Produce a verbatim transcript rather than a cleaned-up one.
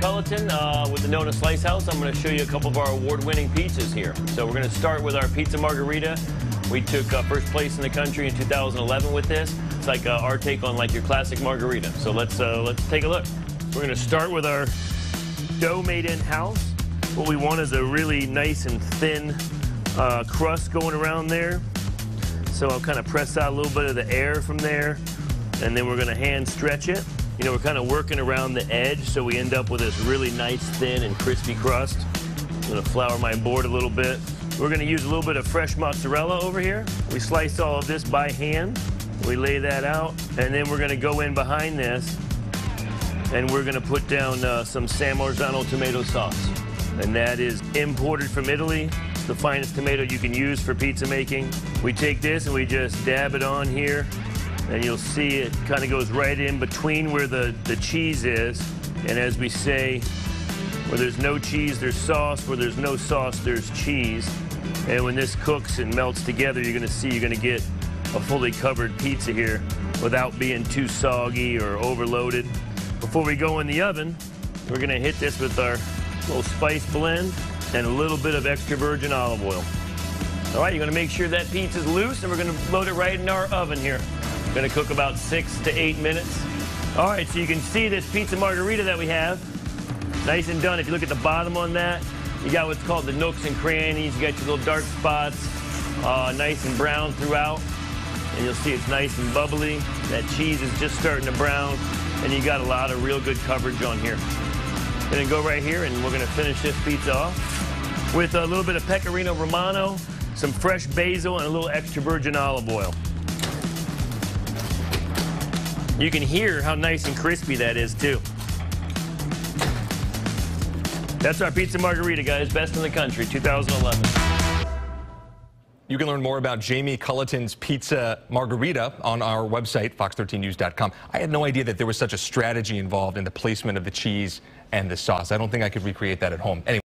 Pelletin uh, with the Nona's Slice House. I'm going to show you a couple of our award-winning pizzas here. So we're going to start with our pizza margherita. We took uh, first place in the country in two thousand eleven with this. It's like uh, our take on like your classic margherita. So let's uh, let's take a look. We're going to start with our dough made in-house. What we want is a really nice and thin uh, crust going around there. So I'll kind of press out a little bit of the air from there, and then we're going to hand stretch it. You know, we're kind of working around the edge, so we end up with this really nice, thin, and crispy crust. I'm going to flour my board a little bit. We're going to use a little bit of fresh mozzarella over here. We slice all of this by hand. We lay that out, and then we're going to go in behind this, and we're going to put down uh, some San Marzano tomato sauce. And that is imported from Italy. It's the finest tomato you can use for pizza making. We take this and we just dab it on here. And you'll see it kind of goes right in between where the, the cheese is. And as we say, where there's no cheese, there's sauce. Where there's no sauce, there's cheese. And when this cooks and melts together, you're going to see you're going to get a fully covered pizza here without being too soggy or overloaded. Before we go in the oven, we're going to hit this with our little spice blend and a little bit of extra virgin olive oil. All right, you're going to make sure that pizza's loose, and we're going to load it right in our oven here. Going to cook about six to eight minutes. All right, so you can see this pizza margherita that we have. Nice and done. If you look at the bottom on that, you got what's called the nooks and crannies. You got your little dark spots, uh, nice and brown throughout. And you'll see it's nice and bubbly. That cheese is just starting to brown. And you got a lot of real good coverage on here. Going to go right here, and we're going to finish this pizza off with a little bit of Pecorino Romano, some fresh basil, and a little extra virgin olive oil. You can hear how nice and crispy that is, too. That's our pizza margherita, guys. Best in the country, two thousand eleven. You can learn more about Jamie Culleton's pizza margherita on our website, fox thirteen news dot com. I had no idea that there was such a strategy involved in the placement of the cheese and the sauce. I don't think I could recreate that at home. Anyway.